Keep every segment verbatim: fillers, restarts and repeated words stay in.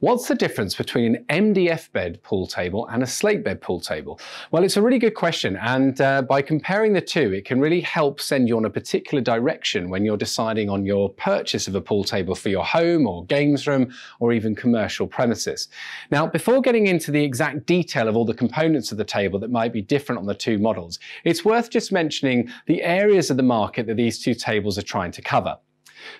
What's the difference between an M D F bed pool table and a slate bed pool table? Well, it's a really good question, and uh, by comparing the two, it can really help send you on a particular direction when you're deciding on your purchase of a pool table for your home or games room or even commercial premises. Now, before getting into the exact detail of all the components of the table that might be different on the two models, it's worth just mentioning the areas of the market that these two tables are trying to cover.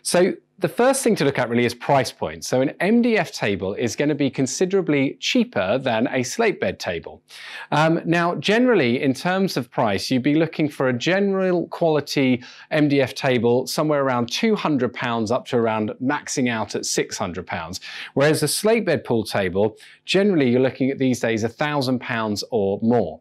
So the first thing to look at really is price point. So an M D F table is going to be considerably cheaper than a slate bed table. Um, now, generally, in terms of price, you'd be looking for a general quality M D F table somewhere around two hundred pounds up to around maxing out at six hundred pounds. Whereas a slate bed pool table, generally, you're looking at these days one thousand pounds or more.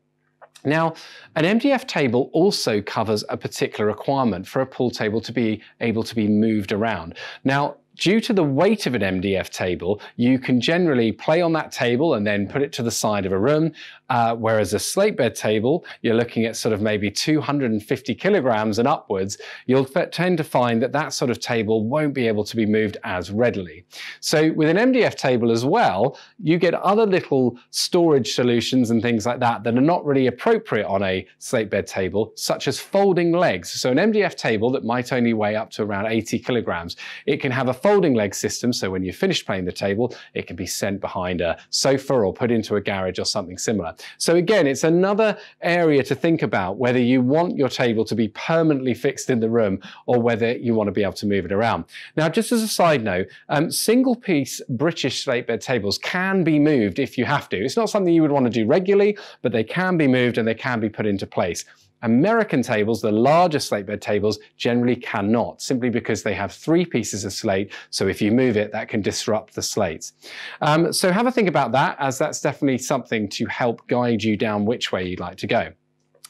Now, an M D F table also covers a particular requirement for a pool table to be able to be moved around. Now, due to the weight of an M D F table, you can generally play on that table and then put it to the side of a room, uh, whereas a slate bed table, you're looking at sort of maybe two hundred fifty kilograms and upwards, you'll tend to find that that sort of table won't be able to be moved as readily. So with an M D F table as well, you get other little storage solutions and things like that that are not really appropriate on a slate bed table, such as folding legs. So an M D F table that might only weigh up to around eighty kilograms, it can have a folding leg system, so when you finish playing the table, it can be sent behind a sofa or put into a garage or something similar. So again, it's another area to think about, whether you want your table to be permanently fixed in the room or whether you want to be able to move it around. Now, just as a side note, um, single piece British slate bed tables can be moved if you have to. It's not something you would want to do regularly, but they can be moved and they can be put into place. American tables, the larger slate bed tables, generally cannot, simply because they have three pieces of slate, so if you move it, that can disrupt the slates. Um, so have a think about that, as that's definitely something to help guide you down which way you'd like to go.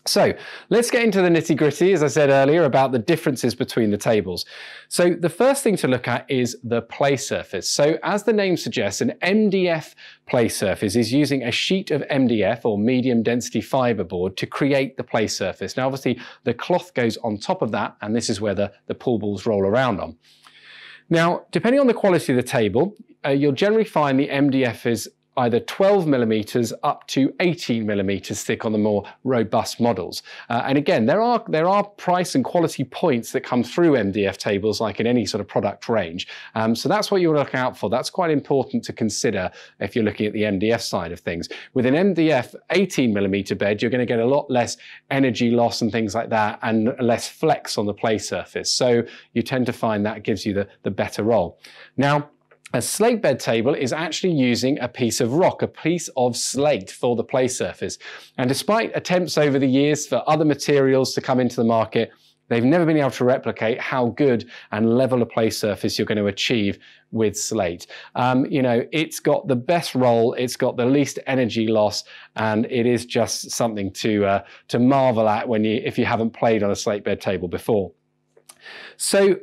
So let's get into the nitty gritty, as I said earlier, about the differences between the tables. So the first thing to look at is the play surface. So as the name suggests, an M D F play surface is using a sheet of M D F, or medium density fiber board, to create the play surface. Now, obviously, the cloth goes on top of that, and this is where the, the pool balls roll around on. Now, depending on the quality of the table, uh, you'll generally find the M D F is either twelve millimeters up to eighteen millimeters thick on the more robust models. Uh, and again, there are, there are price and quality points that come through M D F tables, like in any sort of product range. Um, so that's what you want to look out for. That's quite important to consider if you're looking at the M D F side of things. With an M D F eighteen millimeter bed, you're going to get a lot less energy loss and things like that, and less flex on the play surface. So you tend to find that gives you the, the better roll. Now, a slate bed table is actually using a piece of rock, a piece of slate for the play surface. And despite attempts over the years for other materials to come into the market, they've never been able to replicate how good and level a play surface you're going to achieve with slate. Um, you know, it's got the best roll, it's got the least energy loss, and it is just something to, uh, to marvel at when you, if you haven't played on a slate bed table before. So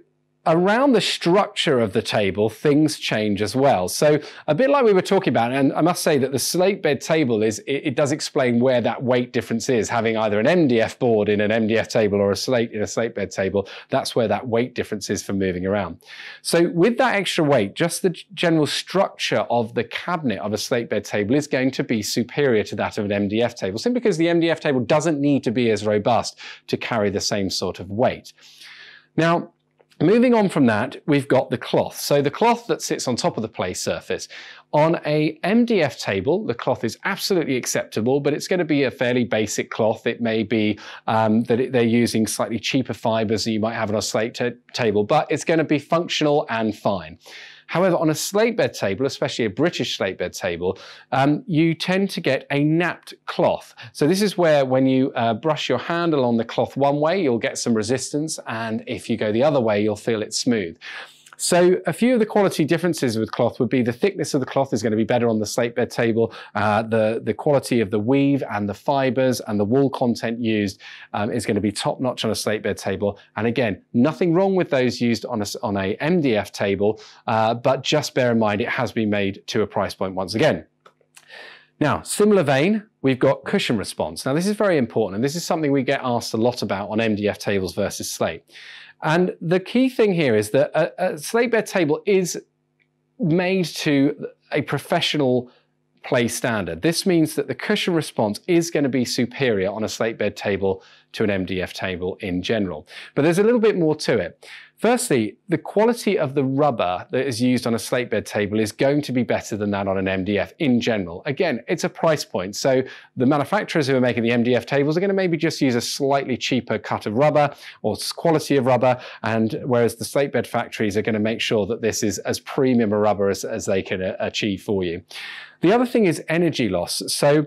around the structure of the table, things change as well. So a bit like we were talking about, and I must say that the slate bed table is, it, it does explain where that weight difference is. Having either an M D F board in an M D F table or a slate in a slate bed table, that's where that weight difference is for moving around. So with that extra weight, just the general structure of the cabinet of a slate bed table is going to be superior to that of an M D F table, simply because the M D F table doesn't need to be as robust to carry the same sort of weight. Now, moving on from that, we've got the cloth. So the cloth that sits on top of the play surface. On a M D F table, the cloth is absolutely acceptable, but it's going to be a fairly basic cloth. It may be um, that it, they're using slightly cheaper fibers than you might have on a slate table, but it's going to be functional and fine. However, on a slate bed table, especially a British slate bed table, um, you tend to get a napped cloth. So this is where when you uh, brush your hand along the cloth one way, you'll get some resistance, and if you go the other way, you'll feel it smooth. So a few of the quality differences with cloth would be the thickness of the cloth is going to be better on the slate bed table. Uh, the, the quality of the weave and the fibers and the wool content used um, is going to be top notch on a slate bed table. And again, nothing wrong with those used on a, on a M D F table, uh, but just bear in mind it has been made to a price point once again. Now, similar vein, we've got cushion response. Now, this is very important, and this is something we get asked a lot about on M D F tables versus slate. And the key thing here is that a, a slate bed table is made to a professional play standard. This means that the cushion response is going to be superior on a slate bed table to an M D F table in general. But there's a little bit more to it. Firstly, the quality of the rubber that is used on a slate bed table is going to be better than that on an M D F in general. Again, it's a price point. So the manufacturers who are making the M D F tables are going to maybe just use a slightly cheaper cut of rubber or quality of rubber, and whereas the slate bed factories are going to make sure that this is as premium a rubber as, as they can achieve for you. The other thing is energy loss. So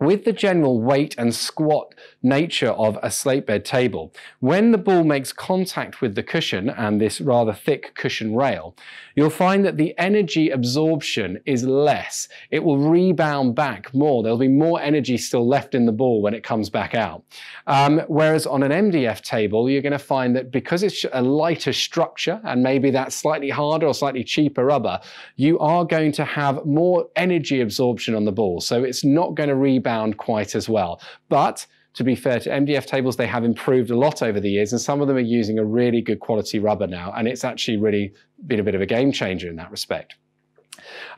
with the general weight and squat nature of a slate bed table, when the ball makes contact with the cushion and this rather thick cushion rail, you'll find that the energy absorption is less. It will rebound back more. There'll be more energy still left in the ball when it comes back out. Um, whereas on an M D F table, you're going to find that because it's a lighter structure and maybe that's slightly harder or slightly cheaper rubber, you are going to have more energy absorption on the ball. So it's not going to rebound quite as well. But to be fair to M D F tables, they have improved a lot over the years, and some of them are using a really good quality rubber now, and it's actually really been a bit of a game changer in that respect.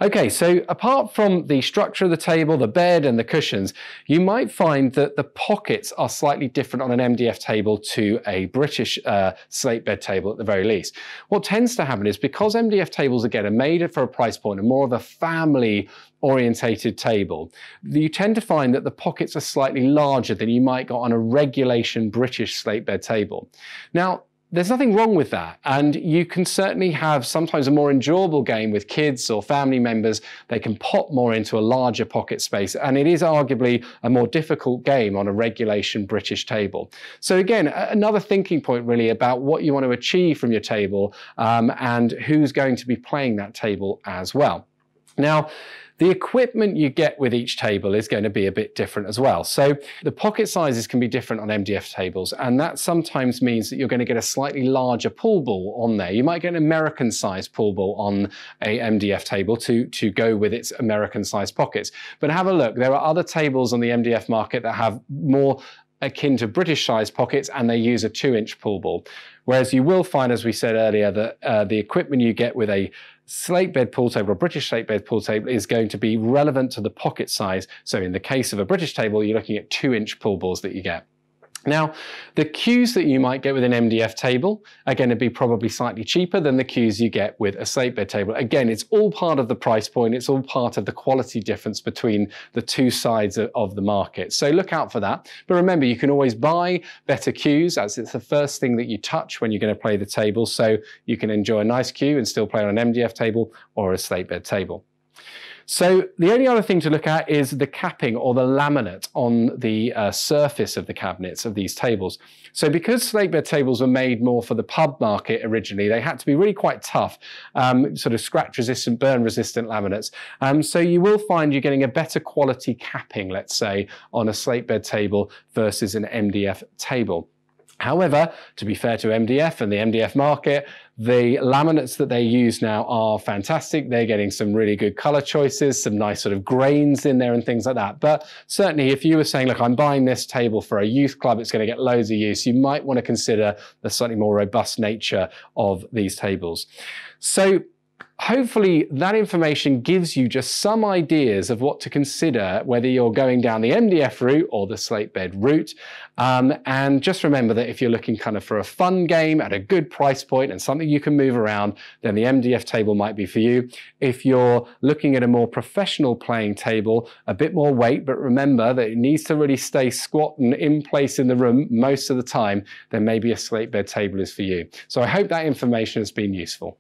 Okay, so apart from the structure of the table, the bed and the cushions, you might find that the pockets are slightly different on an M D F table to a British uh, slate bed table at the very least. What tends to happen is because M D F tables, again, are made for a price point and more of a family orientated table, you tend to find that the pockets are slightly larger than you might get on a regulation British slate bed table. Now, there's nothing wrong with that, and you can certainly have sometimes a more enjoyable game with kids or family members. They can pop more into a larger pocket space, and it is arguably a more difficult game on a regulation British table. So again, another thinking point really about what you want to achieve from your table um, and who's going to be playing that table as well. Now, the equipment you get with each table is going to be a bit different as well. So the pocket sizes can be different on M D F tables, and that sometimes means that you're going to get a slightly larger pool ball on there. You might get an American-sized pool ball on a M D F table to, to go with its American-sized pockets. But have a look. There are other tables on the M D F market that have more akin to British-sized pockets, and they use a two-inch pool ball. Whereas you will find, as we said earlier, that uh, the equipment you get with a slate bed pool table, or British slate bed pool table, is going to be relevant to the pocket size. So in the case of a British table, you're looking at two-inch pool balls that you get. Now, the cues that you might get with an M D F table are going to be probably slightly cheaper than the cues you get with a slate bed table. Again, it's all part of the price point. It's all part of the quality difference between the two sides of the market. So look out for that. But remember, you can always buy better cues, as it's the first thing that you touch when you're going to play the table. So you can enjoy a nice cue and still play on an M D F table or a slate bed table. So the only other thing to look at is the capping or the laminate on the uh, surface of the cabinets of these tables. So because slate bed tables were made more for the pub market originally, they had to be really quite tough, um, sort of scratch resistant, burn resistant laminates. Um, so you will find you're getting a better quality capping, let's say, on a slate bed table versus an M D F table. However, to be fair to M D F and the M D F market, the laminates that they use now are fantastic. They're getting some really good color choices, some nice sort of grains in there and things like that. But certainly if you were saying, look, I'm buying this table for a youth club, it's going to get loads of use, you might want to consider the slightly more robust nature of these tables. So hopefully that information gives you just some ideas of what to consider, whether you're going down the M D F route or the slate bed route. Um, and just remember that if you're looking kind of for a fun game at a good price point and something you can move around, then the M D F table might be for you. If you're looking at a more professional playing table, a bit more weight, but remember that it needs to really stay squat and in place in the room most of the time, then maybe a slate bed table is for you. So I hope that information has been useful.